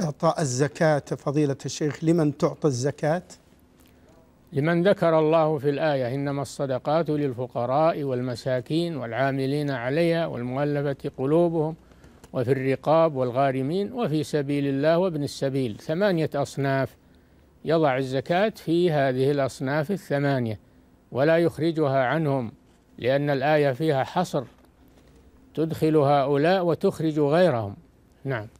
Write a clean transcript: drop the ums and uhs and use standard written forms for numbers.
إعطاء الزكاة فضيلة الشيخ لمن تعطى الزكاة؟ لمن ذكر الله في الآية إنما الصدقات للفقراء والمساكين والعاملين عليها والمؤلفة قلوبهم وفي الرقاب والغارمين وفي سبيل الله وابن السبيل، 8 أصناف يضع الزكاة في هذه الأصناف ال8 ولا يخرجها عنهم، لأن الآية فيها حصر، تدخل هؤلاء وتخرج غيرهم. نعم.